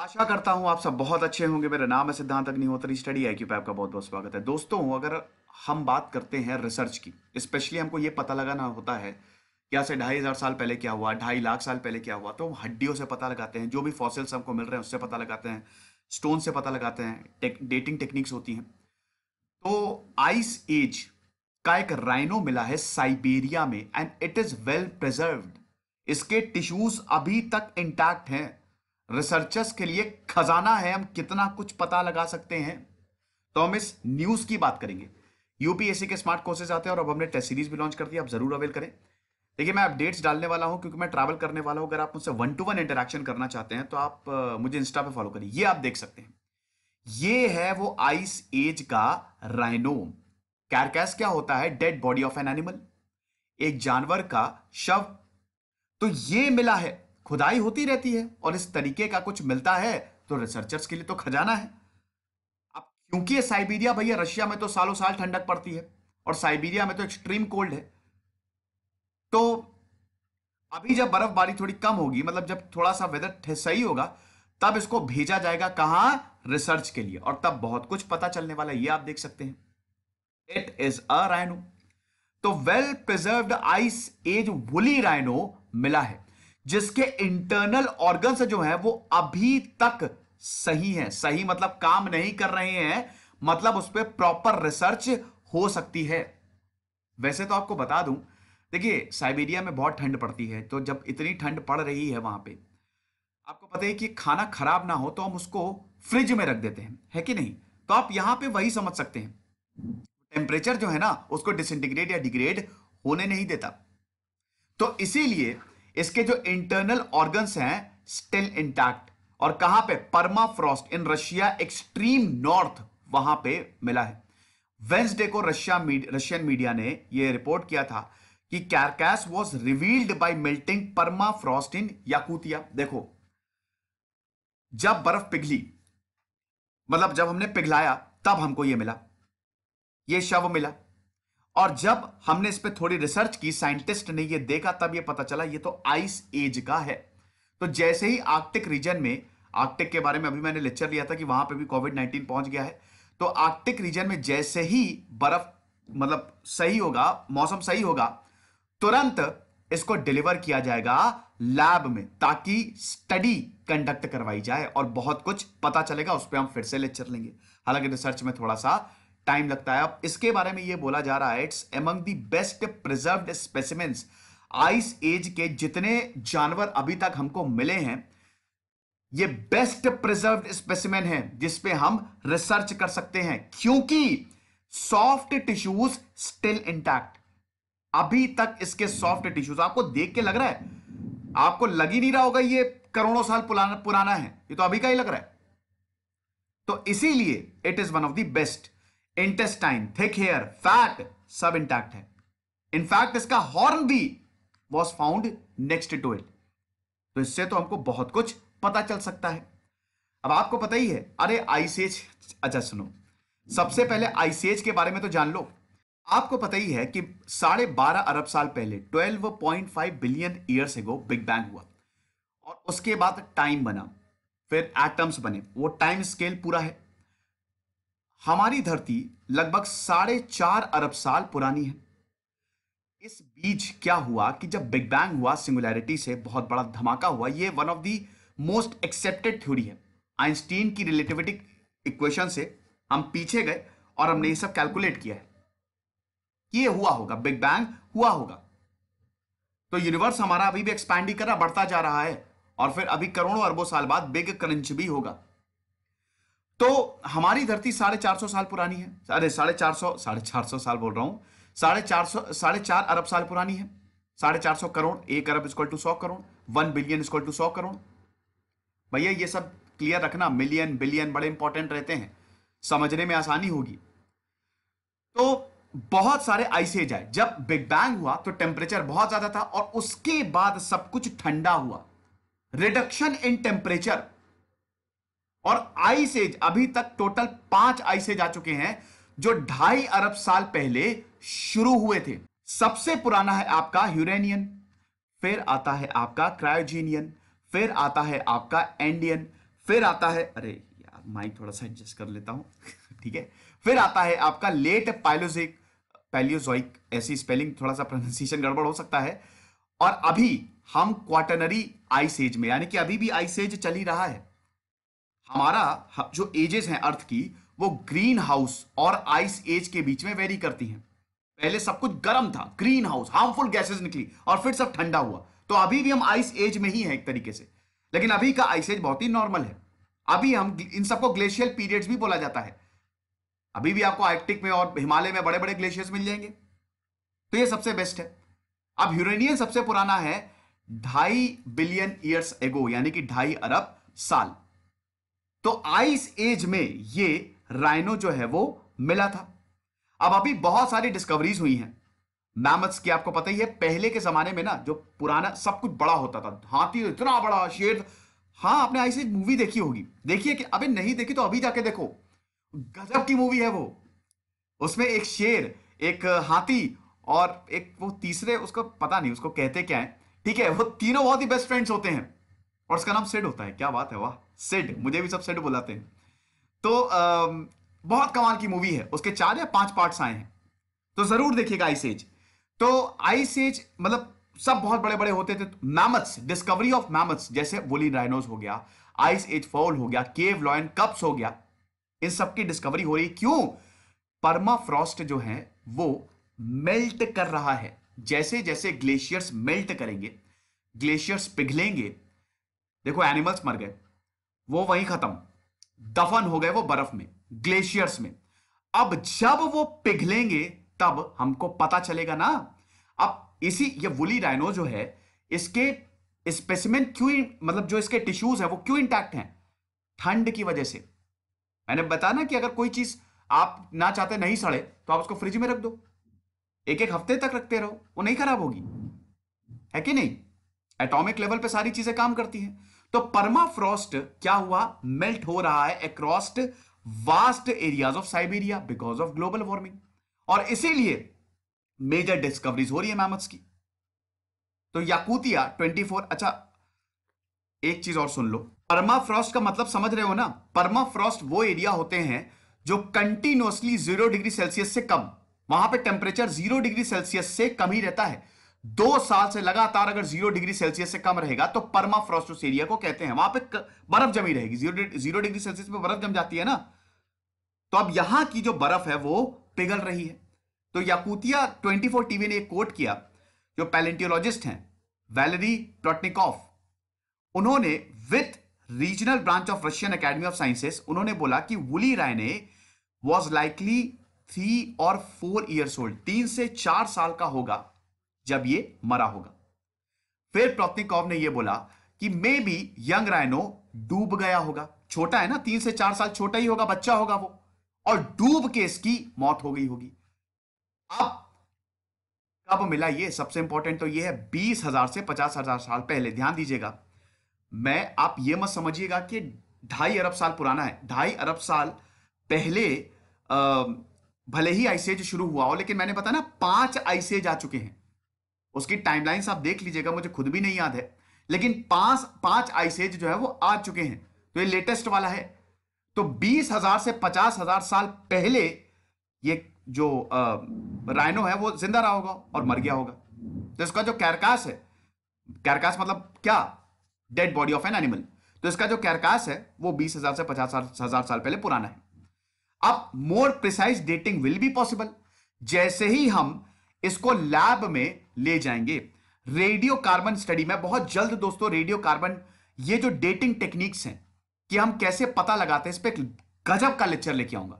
आशा करता हूं आप सब बहुत अच्छे होंगे। मेरा नाम है सिद्धांत अग्निहोत्री, स्टडी आईक्यू पे आपका बहुत बहुत स्वागत है। दोस्तों, अगर हम बात करते हैं रिसर्च की, स्पेशली हमको ये पता लगाना होता है क्या से 2,500 साल पहले क्या हुआ, 2,50,000 साल पहले क्या हुआ, तो हड्डियों से पता लगाते हैं, जो भी फॉसिल्स हमको मिल रहे हैं उससे पता लगाते हैं, स्टोन से पता लगाते हैं, डेटिंग टेक्निक्स होती हैं। तो आइस एज का एक राइनो मिला है साइबेरिया में and it is well preserved. इसके टिश्यूज अभी तक इंटैक्ट हैं। रिसर्चर्स के लिए खजाना है, हम कितना कुछ पता लगा सकते हैं। तो हम इस न्यूज की बात करेंगे। यूपीएससी के स्मार्ट कोर्सेज आते हैं और अब हमने टेस्ट सीरीज भी लॉन्च कर दी, आप जरूर अवेल करें। देखिए, मैं अपडेट्स डालने वाला हूं क्योंकि मैं ट्रैवल करने वाला हूं। अगर आप मुझसे 1-to-1 इंटरेक्शन करना चाहते हैं तो आप मुझे इंस्टा पे फॉलो करें। ये आप देख सकते हैं, ये है वो आइस एज का राइनो। कैरकैस क्या होता है? Dead body of an animal, एक जानवर का शव। तो ये मिला है, खुदाई होती रहती है और इस तरीके का कुछ मिलता है तो रिसर्चर्स के लिए तो खजाना है। अब क्योंकि साइबेरिया, भैया रशिया में तो सालों साल ठंडक पड़ती है और साइबेरिया में तो एक्सट्रीम कोल्ड है, तो अभी जब बर्फबारी थोड़ी कम होगी, मतलब जब थोड़ा सा वेदर सही होगा, तब इसको भेजा जाएगा कहाँ? रिसर्च के लिए, और तब बहुत कुछ पता चलने वाला है। ये आप देख सकते हैं, इट इज अ राइनो। तो well preserved ice age woolly rhino मिला है जिसके इंटरनल ऑर्गन्स जो हैं वो अभी तक सही हैं। सही मतलब काम नहीं कर रहे हैं, मतलब उस पर प्रॉपर रिसर्च हो सकती है। वैसे तो आपको बता दूं, देखिए साइबेरिया में बहुत ठंड पड़ती है, तो जब इतनी ठंड पड़ रही है वहां पे, आपको पता है कि खाना खराब ना हो तो हम उसको फ्रिज में रख देते हैं, है कि नहीं? तो आप यहां पे वही समझ सकते हैं, टेम्परेचर जो है ना उसको डिसइंटीग्रेट या डिग्रेड होने नहीं देता। तो इसीलिए इसके जो इंटरनल ऑर्गन्स हैं स्टिल इंटैक्ट, और कहां पे? Permafrost in Russia extreme north, वहां पे मिला है। वेंसडे को रशियन मीडिया ने यह रिपोर्ट किया था कि carcass was revealed by melting permafrost in Yakutia. देखो, जब बर्फ पिघली, मतलब जब हमने पिघलाया तब हमको यह मिला, यह शव मिला, और जब हमने इस पे थोड़ी रिसर्च की, साइंटिस्ट ने ये देखा, तब ये पता चला ये तो आइस एज का है। तो जैसे ही आर्कटिक रीजन में, आर्कटिक के बारे में अभी मैंने लेक्चर लिया था कि वहां पे भी कोविड-19 पहुंच गया है, तो आर्कटिक रीजन में जैसे ही बर्फ, मतलब सही होगा, मौसम सही होगा, तुरंत इसको डिलीवर किया जाएगा लैब में ताकि स्टडी कंडक्ट करवाई जाए और बहुत कुछ पता चलेगा। उस पर हम फिर से लेक्चर लेंगे, हालांकि रिसर्च में थोड़ा सा टाइम लगता है। अब इसके बारे में ये बोला जा रहा है, it's among the best preserved specimens. Ice age के जितने जानवर अभी तक हमको मिले हैं, ये बेस्ट प्रिजर्व्ड स्पेसिमेन है जिस पे हम रिसर्च कर सकते हैं, क्योंकि सॉफ्ट टिश्यूज स्टिल इंटैक्ट। अभी तक इसके सॉफ्ट टिश्यूज, आपको देख के लग रहा है, आपको लग ही नहीं रहा होगा ये करोड़ों साल पुराना है, ये तो अभी का ही लग रहा है। तो इसीलिए it is one of the best. Intestine, thick hair, fat सब इंटैक्ट है। इनफैक्ट इसका हॉर्न भी was found next to it. तो इससे तो हमको बहुत कुछ पता चल सकता है। अब आपको पता ही है, अरे आइस एज, अच्छा सुनो, सबसे पहले आइस एज के बारे में तो जान लो। आपको पता ही है कि 12.5 अरब साल पहले 12.5 billion years ago big bang हुआ, और उसके बाद टाइम बना, फिर एटम्स बने, वो टाइम स्केल पूरा है। हमारी धरती लगभग 4.5 अरब साल पुरानी है। इस बीच क्या हुआ कि जब बिग बैंग हुआ, सिंगुलैरिटी से बहुत बड़ा धमाका हुआ। ये one of the most accepted theory है। आइंस्टीन की रिलेटिविटी इक्वेशन से हम पीछे गए और हमने ये सब कैलकुलेट किया है, ये हुआ होगा, बिग बैंग हुआ होगा। तो यूनिवर्स हमारा अभी भी एक्सपैंड ही कर रहा, बढ़ता जा रहा है, और फिर अभी करोड़ों अरबों साल बाद बिग क्रंच भी होगा। तो हमारी धरती 450 साल पुरानी है, अरे 450 साल बोल रहा हूँ, 4.5 अरब साल पुरानी है। 450 करोड़, 1 अरब = 100 करोड़, 1 बिलियन = 100 करोड़। भैया ये सब क्लियर रखना, मिलियन बिलियन बड़े इंपॉर्टेंट रहते हैं, समझने में आसानी होगी। तो बहुत सारे आइस एज आए। जब बिग बैंग हुआ तो टेम्परेचर बहुत ज्यादा था, और उसके बाद सब कुछ ठंडा हुआ, रिडक्शन इन टेम्परेचर, और आइस एज अभी तक टोटल 5 आइस एज आ चुके हैं जो 2.5 अरब साल पहले शुरू हुए थे। सबसे पुराना है आपका ह्यूरेनियन, फिर आता है आपका क्रायोजेनियन, फिर आता है आपका एंडियन, फिर आता है, अरे यार माइक थोड़ा सा एडजस्ट कर लेता हूं ठीक है। फिर आता है आपका लेट पाइलोजिक पैलियोजोइक, ऐसी स्पेलिंग थोड़ा सा प्रोनाउंसिएशन गड़बड़ हो सकता है। और अभी हम क्वाटर्नरी आइस एज में, यानी कि अभी भी आइस एज चल ही रहा है। हमारा जो एजेस हैं अर्थ की वो ग्रीन हाउस और आइस एज के बीच में वेरी करती हैं। पहले सब कुछ गर्म था, ग्रीन हाउस हार्मफुल गैसेस निकली और फिर सब ठंडा हुआ। तो अभी भी हम आइस एज में ही है एक तरीके से, लेकिन अभी का आइस एज बहुत ही नॉर्मल है। अभी हम इन सबको ग्लेशियल पीरियड्स भी बोला जाता है। अभी भी आपको आर्कटिक में और हिमालय में बड़े बड़े ग्लेशियर्स मिल जाएंगे। तो ये सबसे बेस्ट है। अब ह्यूरेनियम सबसे पुराना है 2.5 बिलियन ईयर्स एगो, यानी कि 2.5 अरब साल। तो आइस एज में ये राइनो जो है वो मिला था। अब अभी बहुत सारी डिस्कवरीज हुई हैं मैमथ्स की, आपको पता ही है। पहले के जमाने में ना जो पुराना सब कुछ बड़ा होता था, हाथी इतना बड़ा, शेर। हाँ, आपने आइस एज मूवी देखी होगी, देखिए कि अभी नहीं देखी तो अभी जाके देखो, गजब की मूवी है वो। उसमें एक शेर, एक हाथी और एक वो तीसरे, उसको पता नहीं उसको कहते क्या है, ठीक है, वो तीनों बहुत ही बेस्ट फ्रेंड्स होते हैं और उसका नाम सिड होता है। क्या बात है, वाह, सिड। मुझे भी सब सिड बुलाते हैं। तो बहुत कमाल की मूवी है, उसके 4 या 5 पार्ट्स आए हैं, तो जरूर देखिएगा आइस एज। तो आइस एज मतलब सब बहुत बड़े बड़े होते थे। मैमथ्स, डिस्कवरी ऑफ मैमथ्स, जैसे वुली राइनोस हो गया, आइस एज फाउल हो गया, केव लॉयन, कप्स हो गया, इन सब की डिस्कवरी हो रही। क्यों? परमाफ्रॉस्ट जो है वो मेल्ट कर रहा है। जैसे जैसे ग्लेशियर्स मेल्ट करेंगे, ग्लेशियर्स पिघलेंगे, देखो एनिमल्स मर गए, वो वहीं खत्म, दफन हो गए वो बर्फ में, ग्लेशियर्स में। अब जब वो पिघलेंगे तब हमको पता चलेगा ना। अब इसी ये वुली राइनो जो है, इसके स्पेसिमेन क्यों, मतलब जो इसके टिश्यूज है वो क्यों इंटैक्ट हैं? ठंड की वजह से। मैंने बताया ना कि अगर कोई चीज आप ना चाहते नहीं सड़े तो आप उसको फ्रिज में रख दो, 1-1 हफ्ते तक रखते रहो, वो नहीं खराब होगी, है कि नहीं? एटॉमिक लेवल पे सारी चीजें काम करती हैं। तो परमाफ्रॉस्ट क्या हुआ, मेल्ट हो रहा है across vast areas of Siberia because of global warming, और इसीलिए मेजर डिस्कवरीज हो रही है मैमथ्स की। तो याकूतिया 24। अच्छा, एक चीज और सुन लो, परमाफ्रॉस्ट का मतलब समझ रहे हो ना? परमाफ्रॉस्ट वो एरिया होते हैं जो कंटिन्यूअसली 0 डिग्री सेल्सियस से कम, वहां पे टेम्परेचर 0 डिग्री सेल्सियस से कम ही रहता है। 2 साल से लगातार अगर 0 डिग्री सेल्सियस से कम रहेगा तो परमाफ्रॉस्ट उस एरिया को कहते हैं। वहां पे बर्फ जमी रहेगी, 0 डिग्री सेल्सियस पे बर्फ जम जाती है ना। तो अब यहां की जो बर्फ है वो पिघल रही है। तो याकूतिया 24 टीवी ने एक कोट किया, जो पैलेंटियोलॉजिस्ट हैं वैलेरी प्लॉटनिकॉफ, उन्होंने with regional branch of Russian Academy of Sciences, उन्होंने बोला कि वुली राइने वॉज लाइकली 3 और 4 ईयर्स ओल्ड, 3 से 4 साल का होगा जब ये मरा होगा। फिर प्लॉटनिकॉव ने ये बोला कि मे बी यंग राइनो डूब गया होगा, छोटा है ना, 3 से 4 साल छोटा ही होगा, बच्चा होगा वो, और डूब के इसकी मौत हो गई होगी। अब कब मिला ये? सबसे इंपॉर्टेंट तो ये है 20,000 से 50,000 साल पहले। ध्यान दीजिएगा, मैं आप ये मत समझिएगा कि 2.5 अरब साल पुराना है। 2.5 अरब साल पहले भले ही आइस एज शुरू हुआ हो, लेकिन मैंने बताया ना 5 आइस एज आ चुके हैं। उसकी टाइमलाइंस आप देख लीजिएगा, मुझे खुद भी नहीं याद है, लेकिन 5 आइस एज जो है वो आ चुके हैं। तो ये लेटेस्ट वाला है। तो 20,000 से 50,000 साल पहले ये जो राइनो है वो जिंदा रहा होगा और मर गया होगा। तो इसका जो कैरकास है, कैरकास मतलब क्या, dead body of an animal, तो इसका जो कैरकास है वो 20,000 से 50,000 साल पहले पुराना है। अब more precise dating will be possible जैसे ही हम इसको लैब में ले जाएंगे। रेडियो कार्बन स्टडी में बहुत जल्द दोस्तों रेडियो कार्बन, ये जो डेटिंग टेक्निक्स हैं कि हम कैसे पता लगाते हैं, इस पर गजब का लेक्चर लेके आऊंगा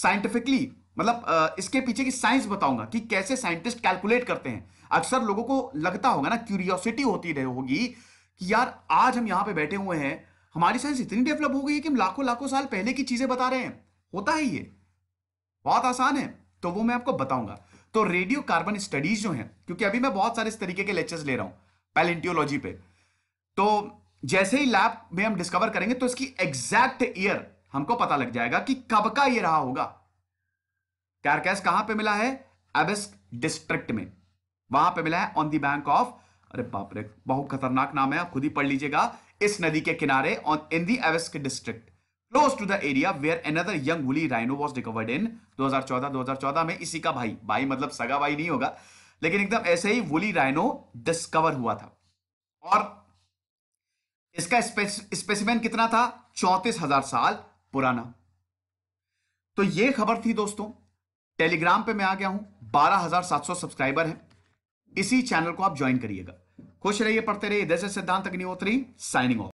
साइंटिफिकली, मतलब इसके पीछे की साइंस बताऊंगा कि कैसे साइंटिस्ट कैलकुलेट करते हैं। अक्सर लोगों को लगता होगा ना, क्यूरियोसिटी होती रही होगी कि यार आज हम यहां पे बैठे हुए हैं, हमारी साइंस इतनी डेवलप हो गई है कि हम लाखों लाखों साल पहले की चीजें बता रहे हैं। होता है, ये बहुत आसान है, तो वो मैं आपको बताऊंगा। तो रेडियो कार्बन स्टडीज जो है, क्योंकि अभी मैं बहुत सारे इस तरीके के लेक्चर्स ले रहा हूं पैलेंटियोलॉजी पे, तो जैसे ही लैब में हम डिस्कवर करेंगे तो इसकी एग्जैक्ट ईयर हमको पता लग जाएगा कि कब का ये रहा होगा। कैरकैस कहां पे मिला है? अबिस्क डिस्ट्रिक्ट में, वहां पे मिला है ऑन दी बैंक ऑफ, अरे बाप रे, बहुत खतरनाक नाम है, आप खुद ही पढ़ लीजिएगा, इस नदी के किनारे on in the Abyisky district close to the area where another young woolly rhino was discovered in 2014 में इसी का भाई मतलब सगा भाई नहीं होगा लेकिन एकदम ऐसे ही वुली राइनो डिस्कवर हुआ था और इसका स्पेसिमेन कितना था 34,000 साल पुराना। तो ये खबर थी दोस्तों। टेलीग्राम पे मैं आ गया हूं, 12,700 सब्सक्राइबर हैं। इसी चैनल को आप ज्वाइन करिएगा। खुश रहिए, पढ़ते रहिए। दिस इज सिद्धांत अग्निहोत्री साइनिंग ऑफ।